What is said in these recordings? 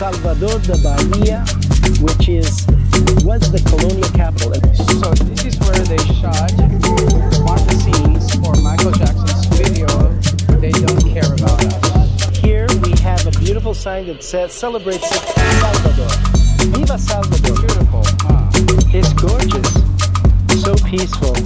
Salvador da Bahia, which was the colonial capital. So this is where they shot one of the scenes for Michael Jackson's video, They Don't Care About Us. Here we have a beautiful sign that says, celebrate Salvador. Viva Salvador. Beautiful. Wow. It's gorgeous. So peaceful.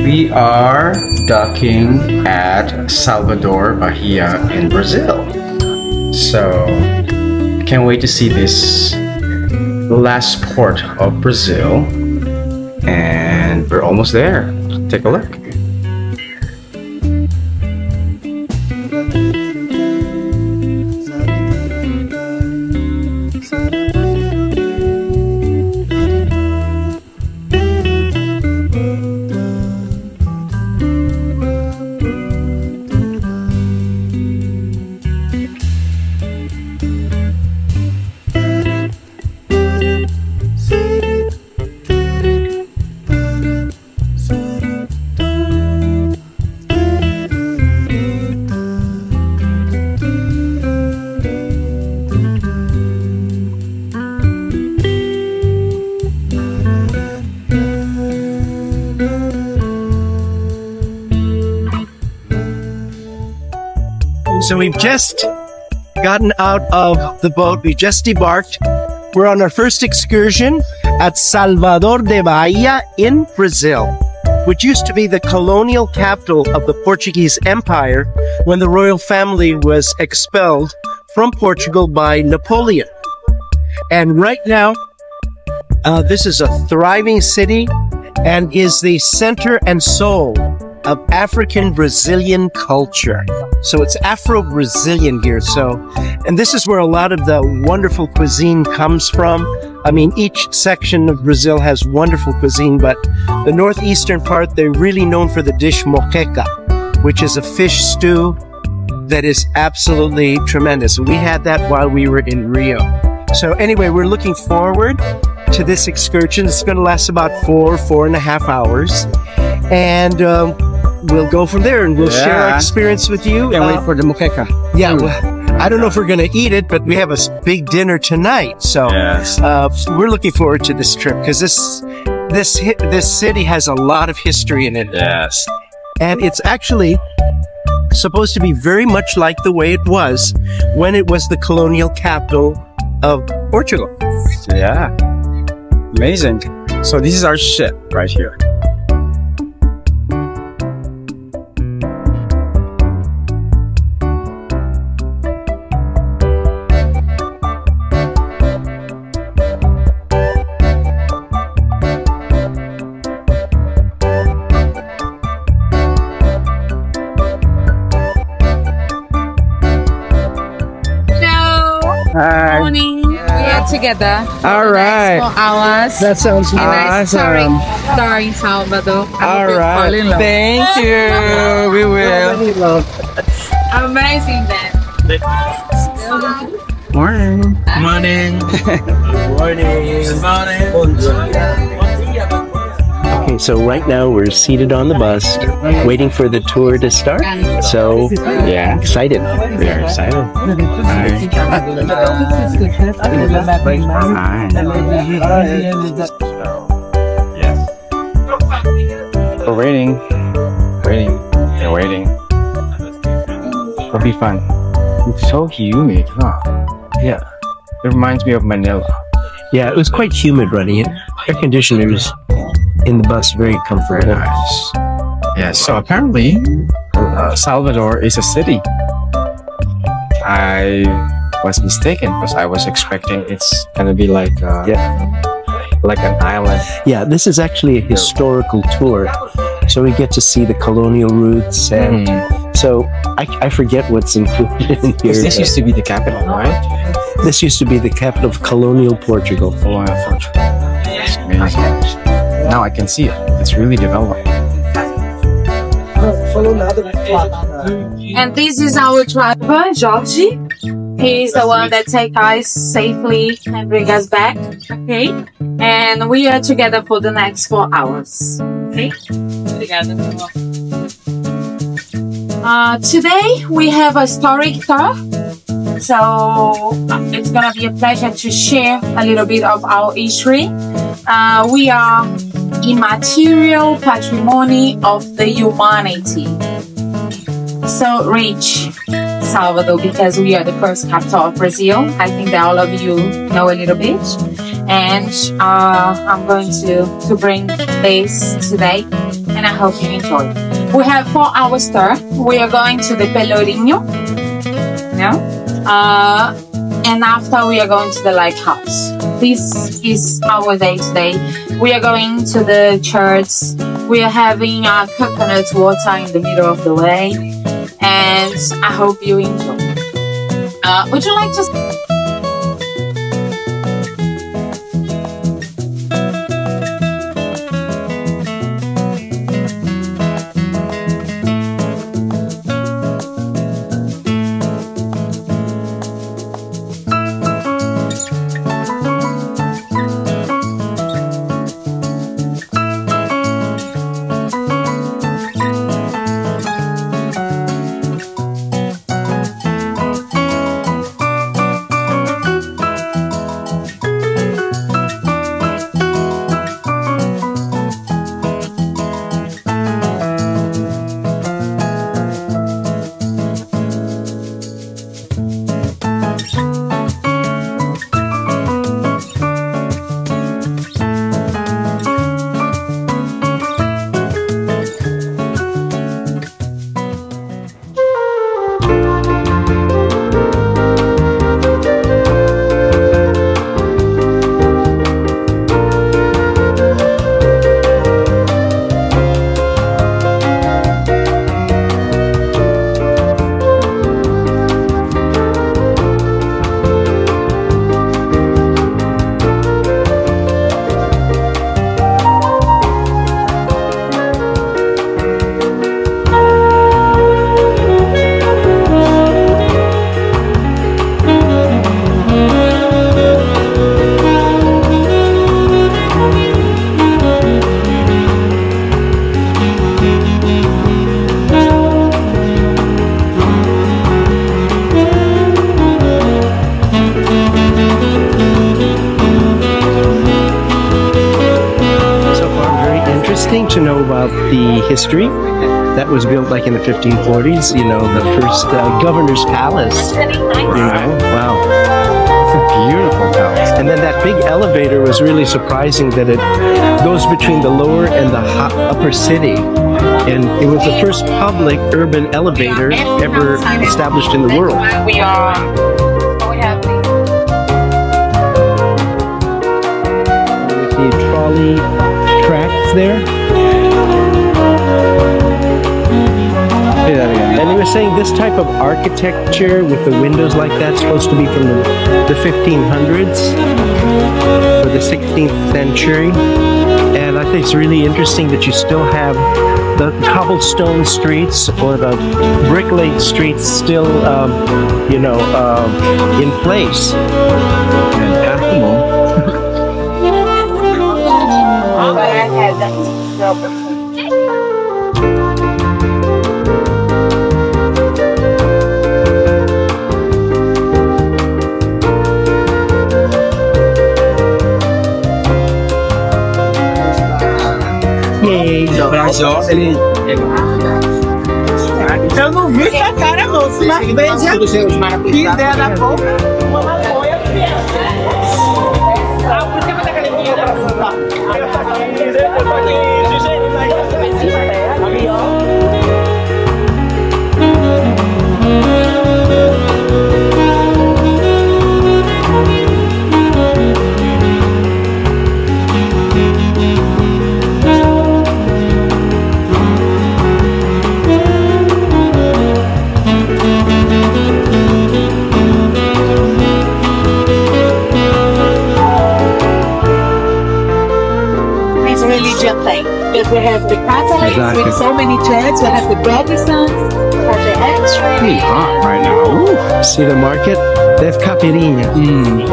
We are docking at Salvador Bahia in Brazil. So, can't wait to see this last port of Brazil. And we're almost there. Take a look. So we've just gotten out of the boat, we just debarked. We're on our first excursion at Salvador da Bahia in Brazil, which used to be the colonial capital of the Portuguese Empire when the royal family was expelled from Portugal by Napoleon. And right now, this is a thriving city and is the center and soul of African-Brazilian culture. So it's Afro-Brazilian here. And this is where a lot of the wonderful cuisine comes from. I mean, each section of Brazil has wonderful cuisine, but the northeastern part, they're really known for the dish moqueca, which is a fish stew that is absolutely tremendous. We had that while we were in Rio. So anyway, we're looking forward to this excursion. It's gonna last about four and a half hours. And we'll go from there, and we'll share our experience with you. And wait for the moqueca. Yeah, well, I don't know if we're going to eat it, but we have a big dinner tonight, so we're looking forward to this trip because this city has a lot of history in it. Yes, and it's actually supposed to be very much like the way it was when it was the colonial capital of Portugal. Yeah, amazing. So this is our ship right here. Together. All right. For hours. That sounds awesome. Starring Salvador. All right. Thank you. We will. Amazing then. Morning. Morning. Morning. Okay, so right now we're seated on the bus, waiting for the tour to start. So, yeah, excited. We are excited. We're waiting. It'll be fun. It's so humid, huh? Yeah. It reminds me of Manila. Yeah, it was quite humid running in. Air conditioning was in the bus, very comfortable. Nice. Yeah, so apparently Salvador is a city. I was mistaken because I was expecting it's gonna be like an island. Yeah, this is actually a historical tour, so we get to see the colonial roots and so I forget what's included in here. This used to be the capital, right? This used to be the capital of colonial Portugal. Colonial Portugal. That's amazing. Now I can see it. It's really developing. And this is our driver, Jorge. He is the one that takes us safely and brings us back, okay? And we are together for the next 4 hours, okay? Today we have a historic tour, so it's gonna be a pleasure to share a little bit of our history. We are immaterial patrimony of the humanity. So rich, Salvador, because we are the first capital of Brazil. I think that all of you know a little bit, and I'm going to bring this today, and I hope you enjoy. We have 4 hours tour. We are going to the Pelourinho, and after we are going to the lighthouse. This is our day today. We are going to the church. We are having our coconut water in the middle of the way, and I hope you enjoy. Would you like to... to know about the history that was built like in the 1540s, you know, the first governor's palace. That's really nice. Wow, it's a beautiful palace. And then that big elevator was really surprising that it goes between the lower and the upper city, and it was the first public urban elevator ever established in the world. We are the trolley tracks there. And he was saying this type of architecture with the windows like that's supposed to be from the 1500s or the 16th century. And I think it's really interesting that you still have the cobblestone streets or the brick-laid streets still, in place. And eu não vi essa cara, moço, mas veja que ideia da porra. Uma boia fiel. Ah, por cima da academia pra sentar. that we have the Catholics with so many churches, we have the Protestants, we have the Extreme. Pretty hot right now. Ooh. See the market? They have caipirinha. Mm.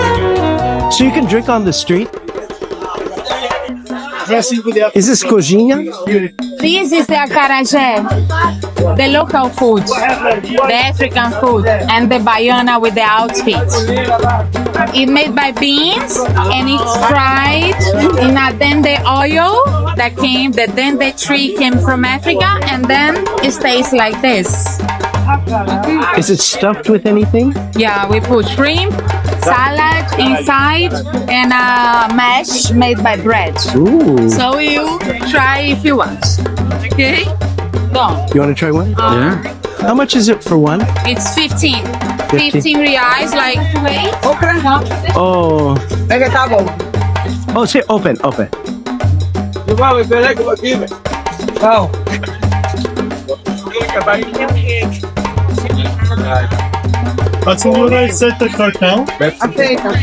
So you can drink on the street? Is this coxinha? This is the acarajé, the local food, the African food, and the baiana with the outfit. It's made by beans and it's fried in a dende oil that came, the dende tree came from Africa, and then it stays like this. Is it stuffed with anything? Yeah, we put shrimp, salad inside, and a mash made by bread. Ooh. So you try if you want. Okay? Go. You want to try one? Yeah. How much is it for one? It's 15. 15 reais, like 2.8. Open, huh? Oh. Oh, say open, open. Oh. What's the one I said the cartel?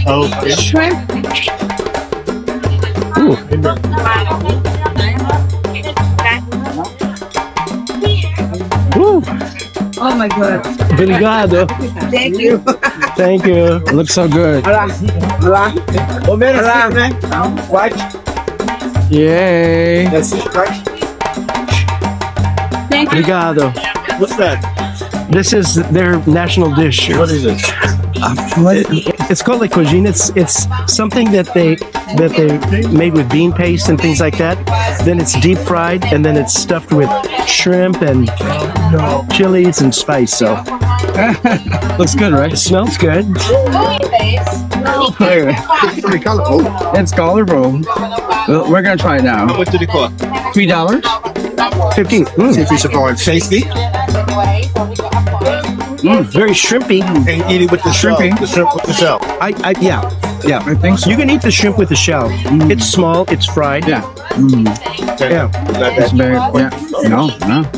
Oh, okay. Shrimp. Ooh. Ooh. Oh my god. Obrigado. Thank you. Thank you. Looks so good. Yay. That's it. Obrigado. What's that? This is their national dish. What is it? It's called like coxinha. It's something that they made with bean paste and things like that. Then it's deep fried and then it's stuffed with shrimp and chilies and spice. So looks good, right? It smells good. It's colorful. Well, we're gonna try it now. How much did it cost? $3. 15. See if we survive. Tasty. Very shrimpy. And eat it with the shrimp. The shrimp with the shell. I think so. You can eat the shrimp with the shell. Mm. It's small. It's fried. Yeah. Mm. Yeah. It's very. Yeah. No.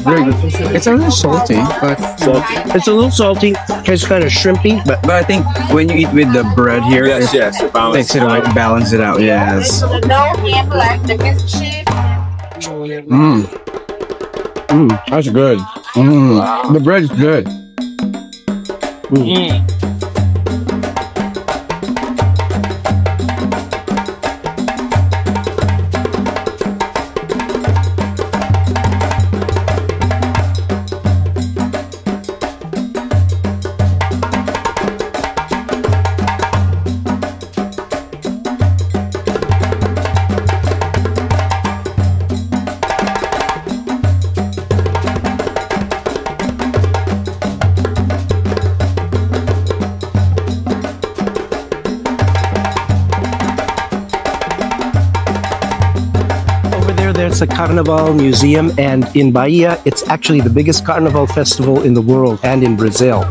Very good. It's a little salty, but salty. It's a little salty. It's kind of shrimpy, but I think when you eat with the bread here, yes, it takes it away, balance it out. Yes. Mmm. Mmm, that's good. Mm. Wow. The bread's good. Mm. It's a Carnival museum, and in Bahia it's actually the biggest Carnival festival in the world and in Brazil.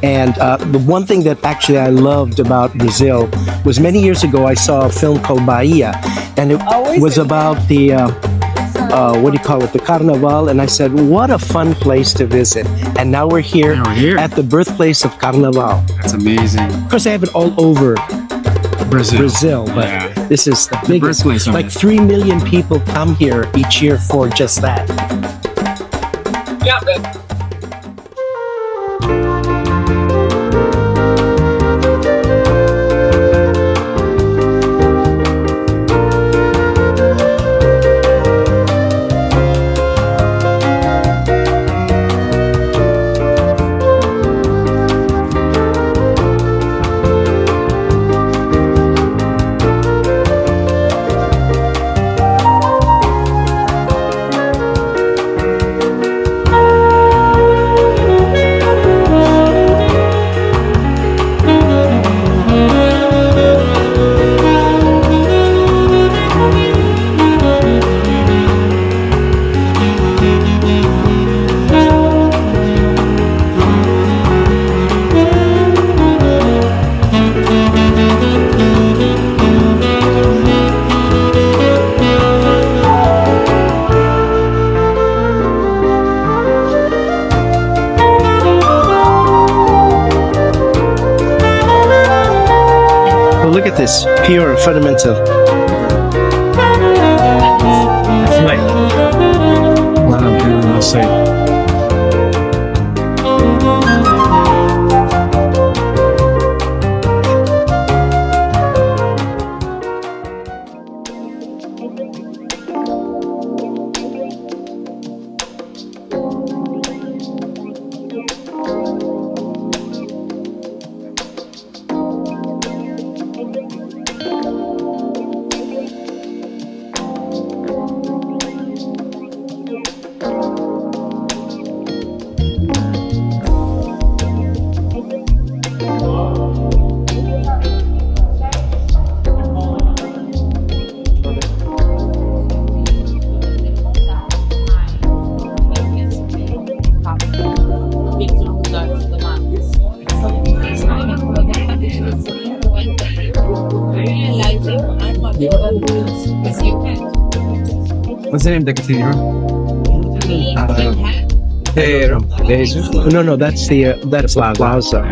And the one thing that actually I loved about Brazil was many years ago I saw a film called Bahia, and it was about the the Carnaval, and I said, what a fun place to visit. And now we're here, at the birthplace of Carnaval. That's amazing. Of course, they have it all over Brazil, but this is the biggest. Like 3 million people come here each year for just that. Yeah, man. Pure and fundamental. That's right. não sei. What's the name of the cathedral? Terreiro de Jesus. No, that's the that plaza.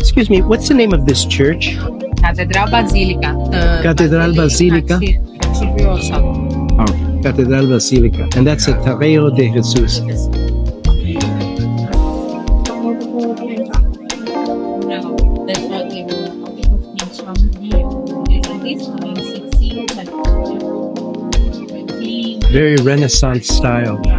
Excuse me, what's the name of this church? Catedral Basilica. Catedral Basilica. Oh, Catedral Basilica, and that's a Terreiro de Jesus. Very Renaissance style. Wow,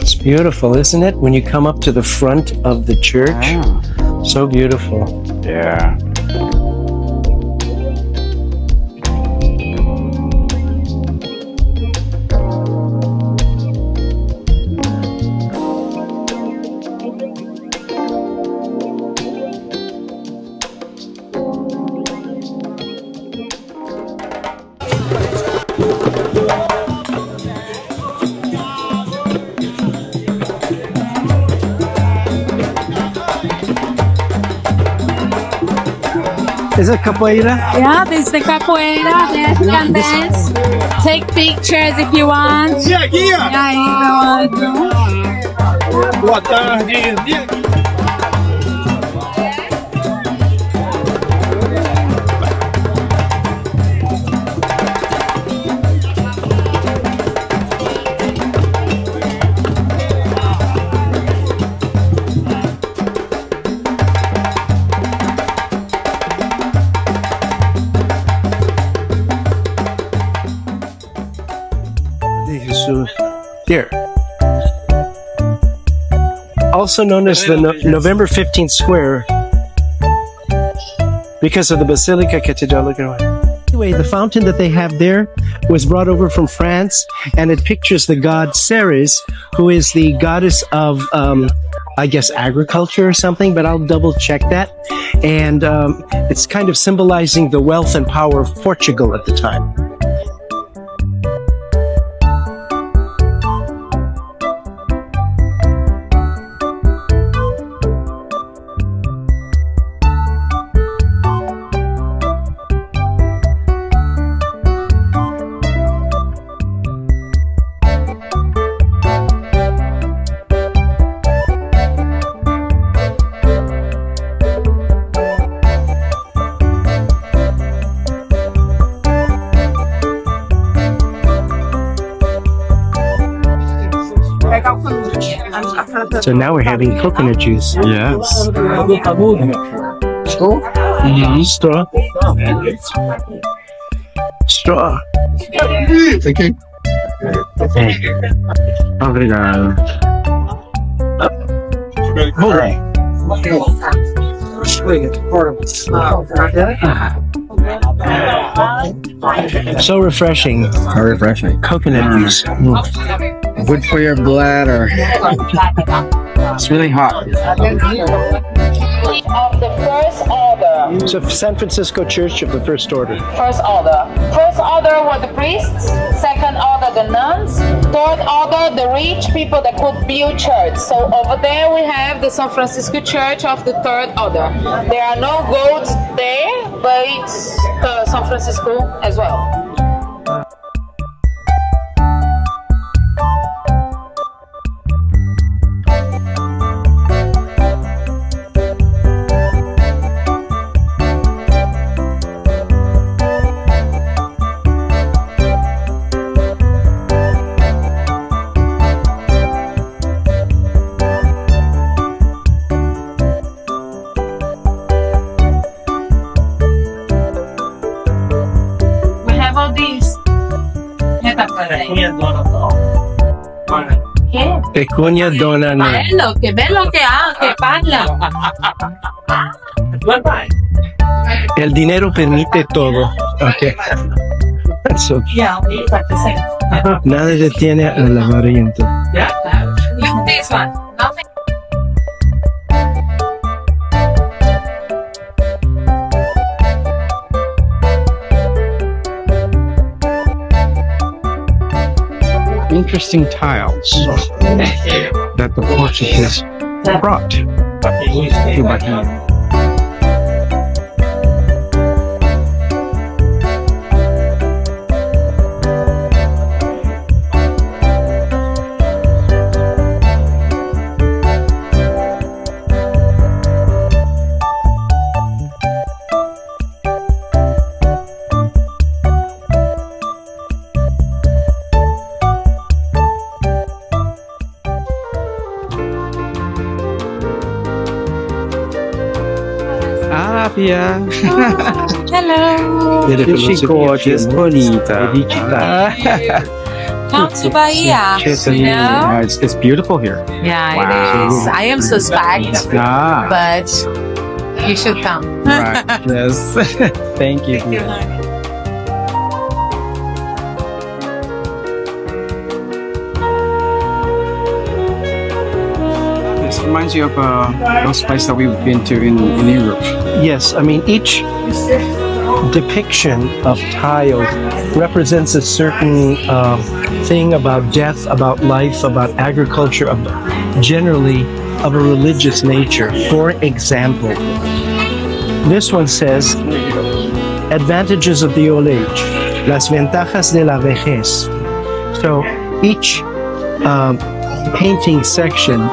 it's beautiful, isn't it? When you come up to the front of the church, so beautiful. Yeah. Is it capoeira? Yeah, this is the capoeira. Yes, you can dance. Take pictures if you want. Guia, guia! Aí, boa tarde. Here, also known as the November 15th Square, because of the Basilica Cathedral. Anyway, the fountain that they have there was brought over from France, and it pictures the god Ceres, who is the goddess of, I guess, agriculture or something, but I'll double check that. And it's kind of symbolizing the wealth and power of Portugal at the time. So now we're having coconut juice. Yes. Straw. Straw. Thank you. Obrigado. So refreshing. How refreshing. Coconut juice. Good for your bladder. It's really hot. Of the First Order. So San Francisco Church of the First Order. First Order. First Order were the priests. Second Order, the nuns. Third Order, the rich people that could build church. So over there we have the San Francisco Church of the Third Order. There are no goats there, but it's San Francisco as well. Pecunia Donatal. ¿Qué? Pecunia Donatal. Que ve lo que hago, que parla. El dinero permite todo. Okay. So, yeah, nada detiene al avariento. Yeah. This one. Nothing. Interesting tiles that the Portuguese brought to Bahia. Bia. Hello! She's gorgeous, bonita, come to Bahia! You know? It's beautiful here. Yeah, wow. It is. I am suspect, but you should come. Right. Yes, thank you. Bia. Reminds you of those places that we've been to in Europe. Yes, I mean each depiction of tiles represents a certain thing about death, about life, about agriculture, generally of a religious nature. For example, this one says, advantages of the old age, las ventajas de la vejez. So each painting section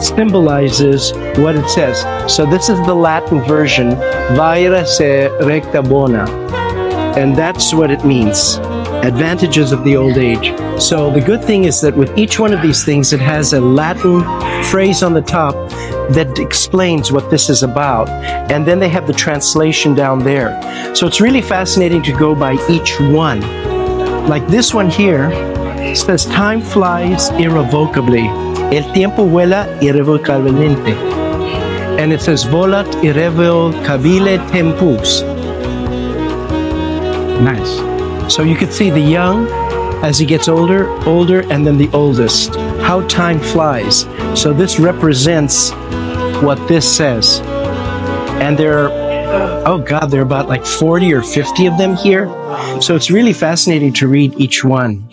symbolizes what it says. So this is the Latin version, Vaira se recta bona, and that's what it means, advantages of the old age. So the good thing is that with each one of these things it has a Latin phrase on the top that explains what this is about, and then they have the translation down there. So it's really fascinating to go by each one. Like this one here says, time flies irrevocably. El tiempo vuela irrevocablemente. And it says, volat irrevocabile tempus. Nice. So you can see the young, as he gets older, and then the oldest. How time flies. So this represents what this says. And there are, oh God, there are about like 40 or 50 of them here. So it's really fascinating to read each one.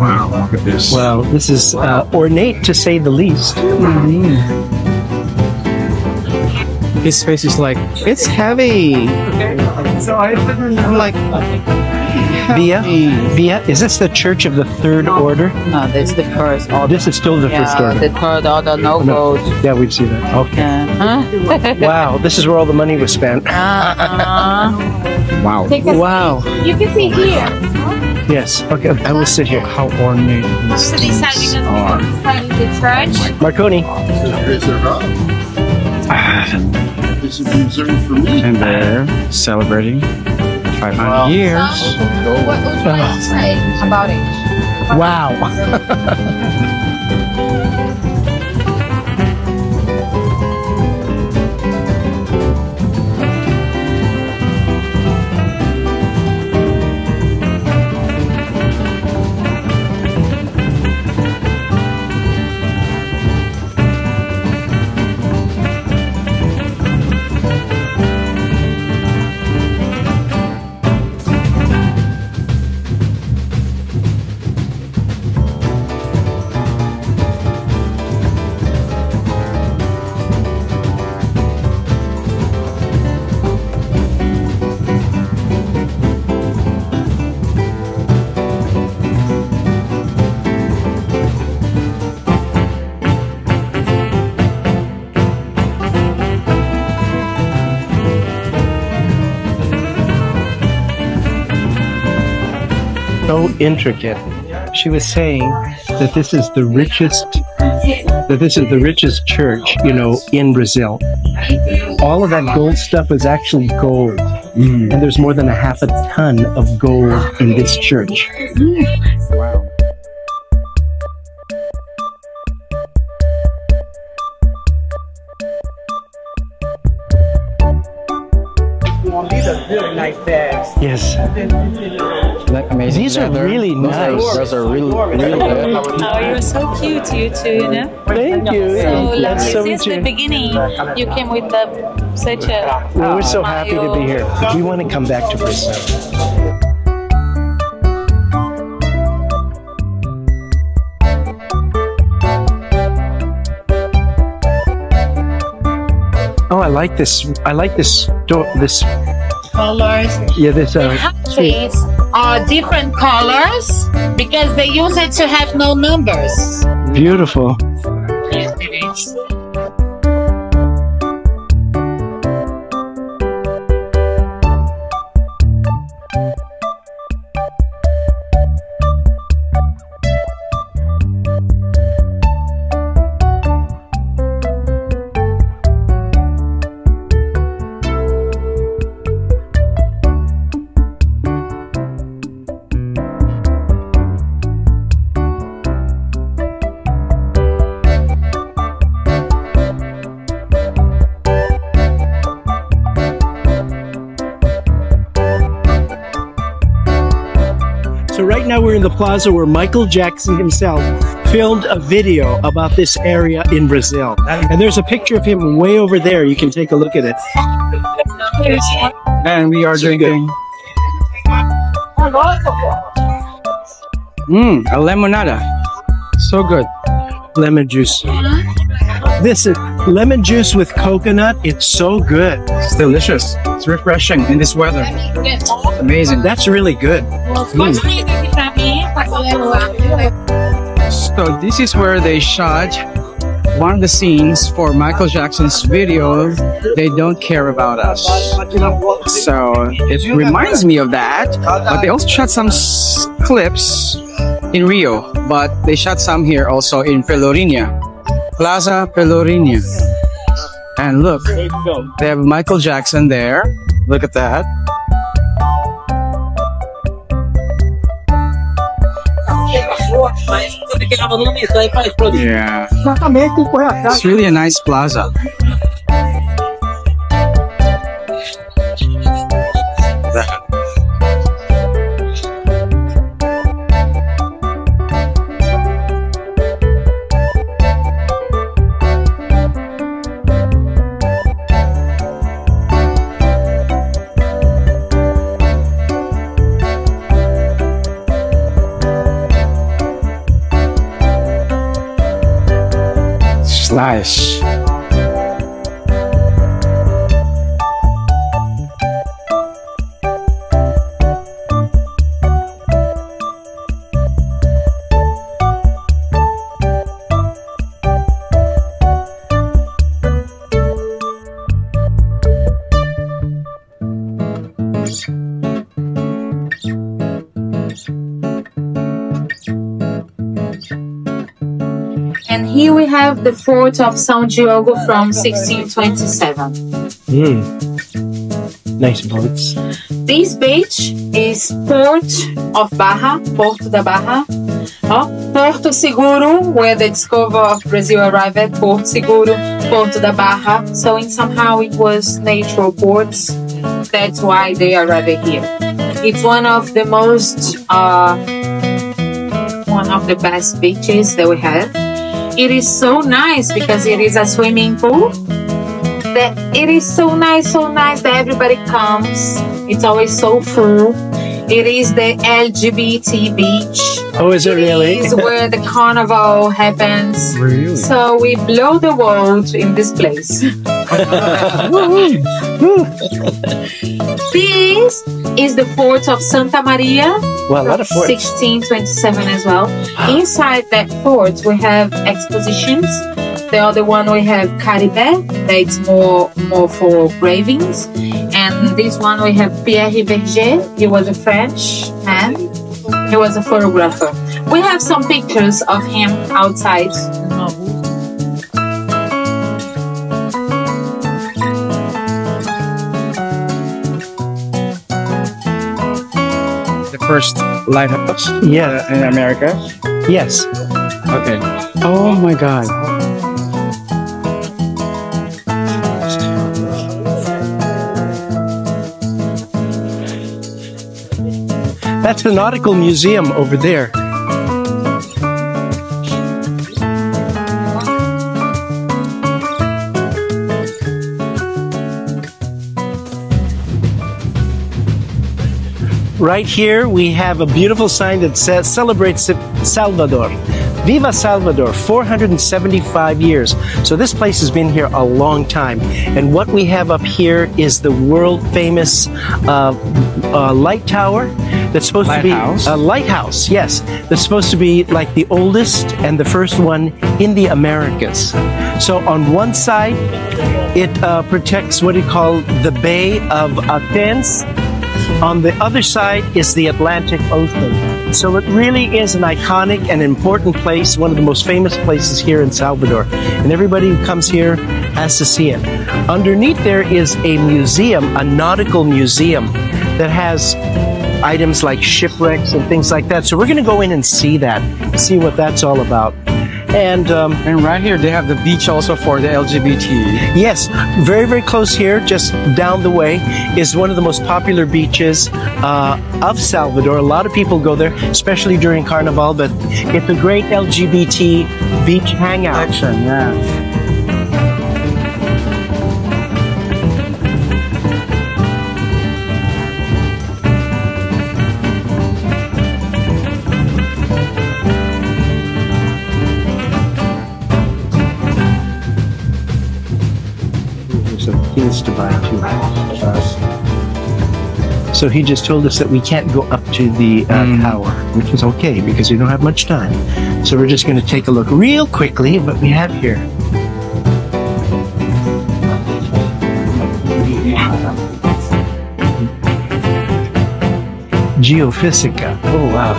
Wow, look at this. Well, this is ornate to say the least. Mm-hmm. His face is like, it's heavy. So I'm like, Bia, is this the Church of the Third Order? No, that's the First Order. This is still the First Order. The Third Order, no gold. Yeah, we've seen that. Okay. Huh? Wow, this is where all the money was spent. Wow. Wow. You can see here. Yes, okay, I will sit here. How ornate these things are. Marconi. This is reserved for me. And they're celebrating 500 years. What would you say about it? Wow. Intricate. she was saying that this is the richest, church, you know, in Brazil. All of that gold stuff is actually gold. Mm. And there's more than 1/2 ton of gold in this church. Mm. Wow. These are really nice bags. Yes. Like amazing. These are really nice. Those are really, really good. Oh, you're so cute, you two, you know? Thank you. So lovely. Since the beginning, you came with such a... Well, we're so happy to be here. We want to come back to Brazil. Oh, I like this. I like this door. This colors. Yeah, this. The countries are different colors because they use it to have no numbers. Beautiful. Yes, it is. Now we're in the plaza where Michael Jackson himself filmed a video about this area in Brazil. And there's a picture of him way over there. You can take a look at it. And we are drinking. Mmm, a lemonada. So good. Lemon juice. This is lemon juice with coconut. It's so good. It's delicious. It's refreshing in this weather. It's amazing. That's really good. Mm. So this is where they shot one of the scenes for Michael Jackson's video, They Don't Care About Us. So it reminds me of that, but they also shot some clips in Rio, but they shot some here also in Pelourinho, Plaza Pelourinho. And look, they have Michael Jackson there. Look at that. Yeah, it's really a nice plaza. Nice. And here we have the Fort of São Diogo from 1627. Mm. Nice boats. This beach is Port of Barra, Porto da Barra. Porto Seguro, where the discoverer of Brazil arrived at Porto Seguro, Porto da Barra. So in somehow it was natural ports. That's why they arrived here. It's one of the most, one of the best beaches that we have. It is so nice because it is a swimming pool. That it is so nice that everybody comes. It's always so full. It is the LGBT beach. Oh, is it really? It is where the carnival happens. Really? So we blow the world in this place. This is the Fort of Santa Maria. Well, a lot of forts. 1627 as well. Inside that fort, we have expositions. The other one we have Caribé, that's more for engravings, and this one we have Pierre Berger. He was a French man. He was a photographer. We have some pictures of him outside. The first lighthouse? Yeah. In America? Yes. Okay. Oh my God. That's the Nautical Museum over there. Right here we have a beautiful sign that says celebrates Salvador. Viva Salvador, 475 years. So this place has been here a long time. And what we have up here is the world famous light tower that's supposed to be a lighthouse, yes. That's supposed to be like the oldest and the first one in the Americas. So on one side, it protects what it called the Bay of Athens. On the other side is the Atlantic Ocean. So it really is an iconic and important place, one of the most famous places here in Salvador. And everybody who comes here has to see it. Underneath there is a museum, a nautical museum, that has items like shipwrecks and things like that. So we're going to go in and see that, see what that's all about. And right here they have the beach also for the LGBT. Yes, very, very close here, just down the way, is one of the most popular beaches of Salvador. A lot of people go there, especially during Carnival, but it's a great LGBT beach hangout. Action, yeah. To buy too. So he just told us that we can't go up to the tower, which is okay because we don't have much time. So we're just going to take a look real quickly at what we have here. Geophysica. Oh wow.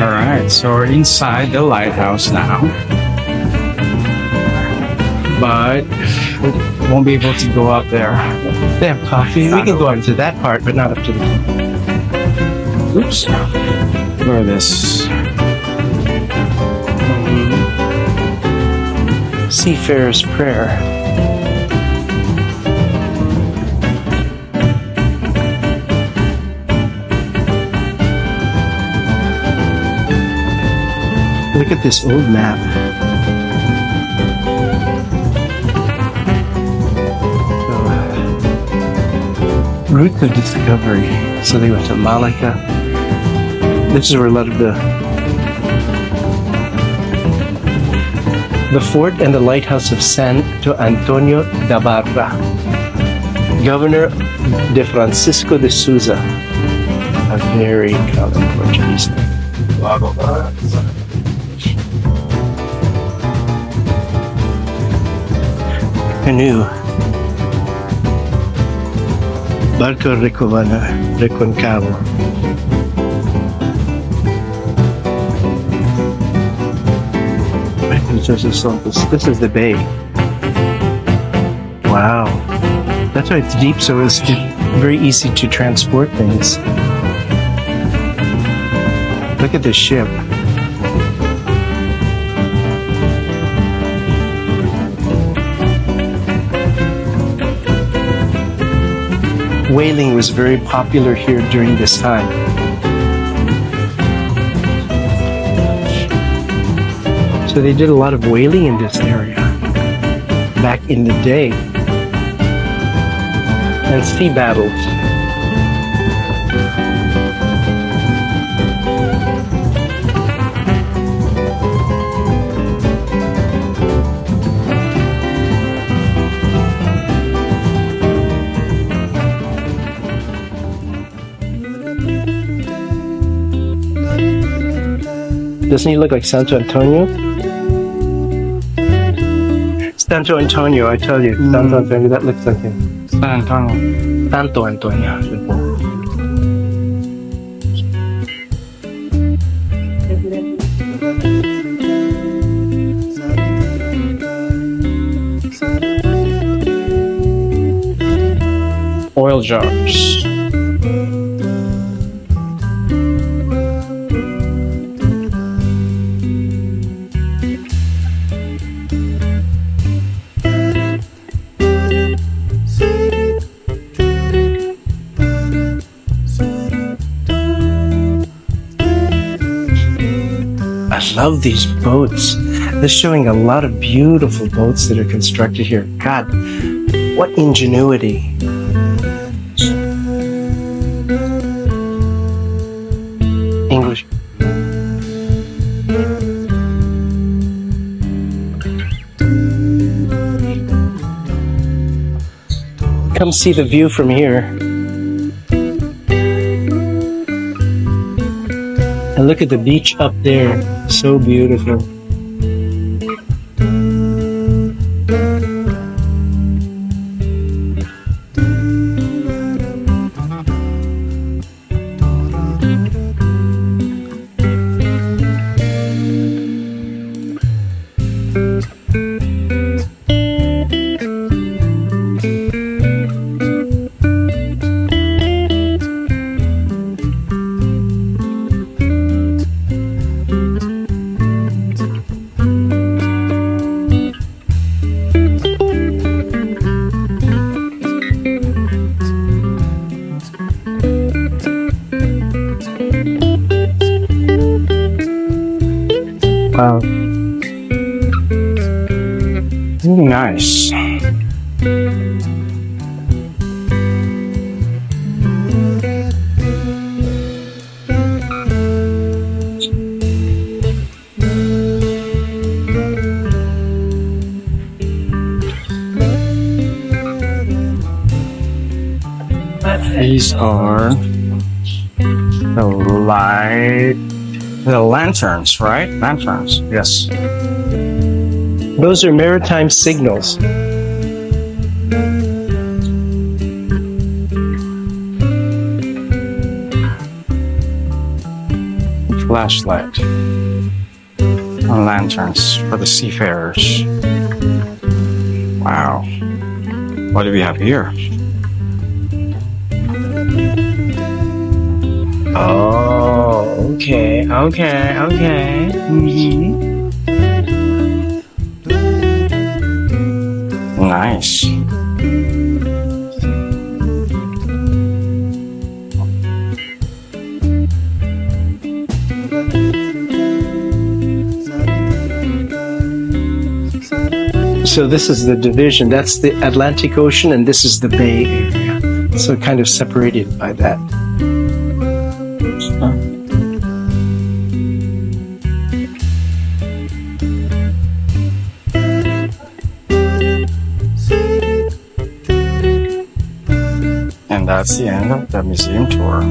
Alright, so we're inside the lighthouse now. But won't be able to go up there. They have coffee. We can go up to that part, but not up to the... Oops. Look at this. Seafarer's Prayer. Look at this old map. Routes of discovery. So they went to Malacca. This is where a lot of the fort and the lighthouse of Santo Antonio da Barba. Governor de Francisco de Souza. A very common Portuguese name. Canoe. Barco Recovana, Reconcavo. This is the bay. Wow. That's why it's deep, so it's very easy to transport things. Look at this ship. Whaling was very popular here during this time. So they did a lot of whaling in this area back in the day. And sea battles. Doesn't he look like Santo Antonio? Santo Antonio, I tell you. Santo Antonio, that looks like him. San Antonio. Santo Antonio. bell jars. I love these boats. They're showing a lot of beautiful boats that are constructed here. God, what ingenuity. English. Come see the view from here. And look at the beach up there, so beautiful. Wow, really nice. These are the lanterns, right? Lanterns, yes. Those are maritime signals. Flashlight. And lanterns for the seafarers. Wow. What do we have here? Oh, okay. Mm-hmm. Nice. So this is the division. That's the Atlantic Ocean, and this is the Bay area. So kind of separated by that. That's the end of the museum tour.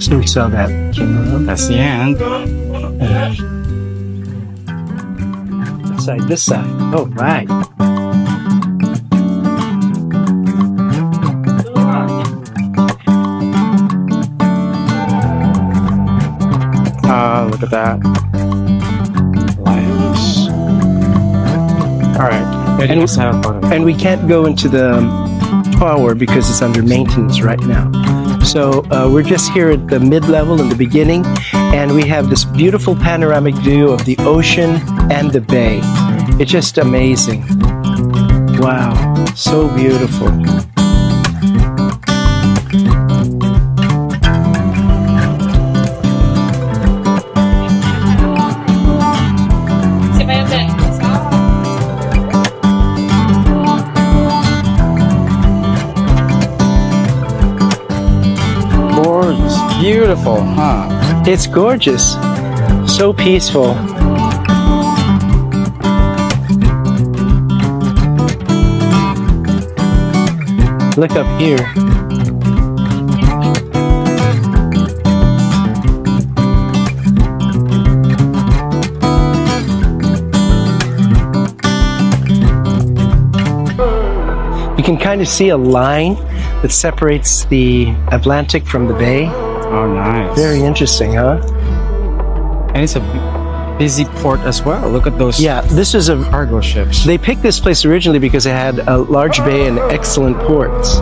So we saw that. That's the end. This side. Oh, right. Look at that. Lights. All right. And we can't go into the tower because it's under maintenance right now. So we're just here at the mid-level in the beginning, and we have this beautiful panoramic view of the ocean and the bay. It's just amazing. Wow, so beautiful. Beautiful, huh? It's gorgeous. So peaceful. Look up here. You can kind of see a line that separates the Atlantic from the bay. Oh, nice. Very interesting, huh? And it's a busy port as well. Look at those. Yeah, this is a cargo ships. They picked this place originally because it had a large bay and excellent ports.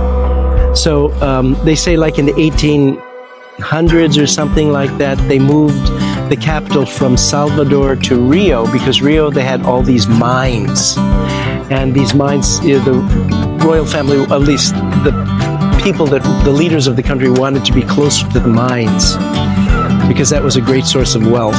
So they say like in the 1800s or something like that, they moved the capital from Salvador to Rio, because Rio, they had all these mines, and these mines, you know, the royal family, at least the people, that the leaders of the country wanted to be closer to the mines because that was a great source of wealth.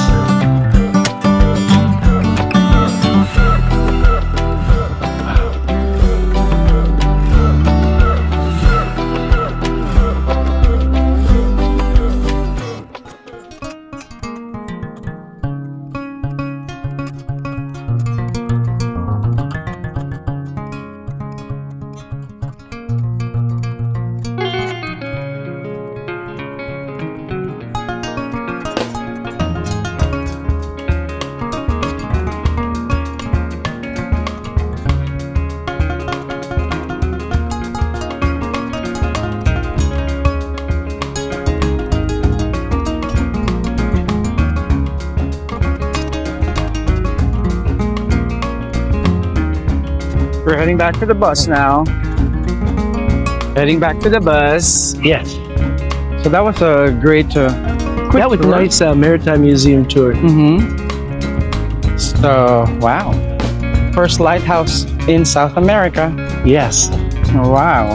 We're heading back to the bus now. Heading back to the bus. Yes. So that was a great quick tour. Nice maritime museum tour. Mm-hmm. So, wow. First lighthouse in South America. Yes. Wow.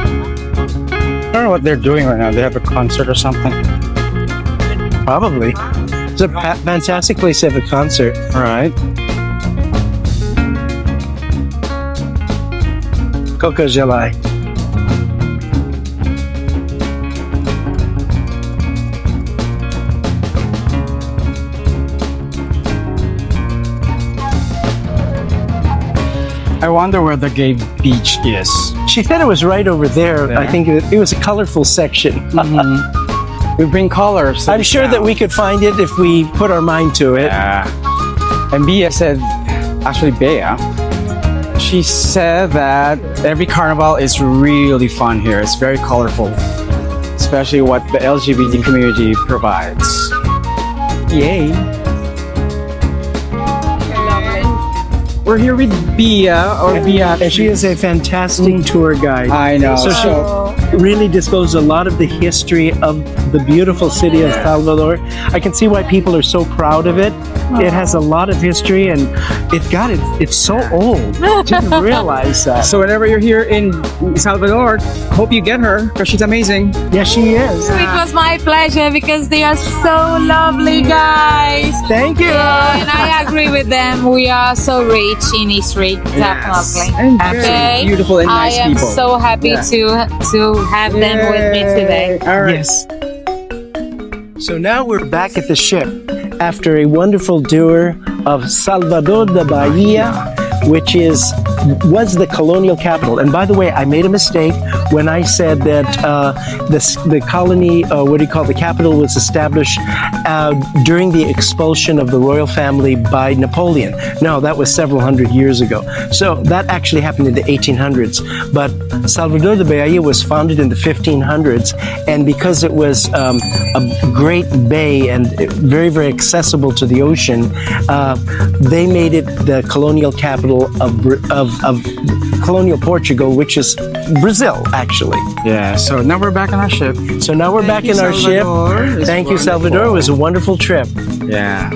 I don't know what they're doing right now. They have a concert or something. Probably. It's a fantastic place to have a concert. Right. Coca Gelai. I wonder where the gay beach is. She said it was right over there. I think it was a colorful section. Mm-hmm. We bring colors. I'm sure that we could find it if we put our mind to it. Yeah. And Bia said, actually Bea, she said that every carnival is really fun here. It's very colorful, especially what the LGBT community provides. Yay! We're here with Bia, and she is a fantastic tour guide. I know. So she really discloses a lot of the history of the beautiful city of Salvador. I can see why people are so proud of it. It has a lot of history, and it's so old. I didn't realize that. So whenever you're here in Salvador, hope you get her, because she's amazing. Yes, she is. It was my pleasure, because they are so lovely guys. Thank you. And I agree with them. We are so rich in history. Yes. Definitely. Okay. Beautiful and nice people. I am so happy to have them with me today. All right. Yes. So now we're back at the ship, after a wonderful tour of Salvador da Bahia, which was the colonial capital. And by the way, I made a mistake when I said that the colony, the capital was established during the expulsion of the royal family by Napoleon. No, that was several hundred years ago. So that actually happened in the 1800s. But Salvador da Bahia was founded in the 1500s, and because it was a great bay and very, very accessible to the ocean, they made it the colonial capital of colonial Portugal, which is Brazil, actually. Yeah, so now we're back on our ship. So now we're back in our ship. Thank you, Salvador. It was a wonderful trip. Yeah.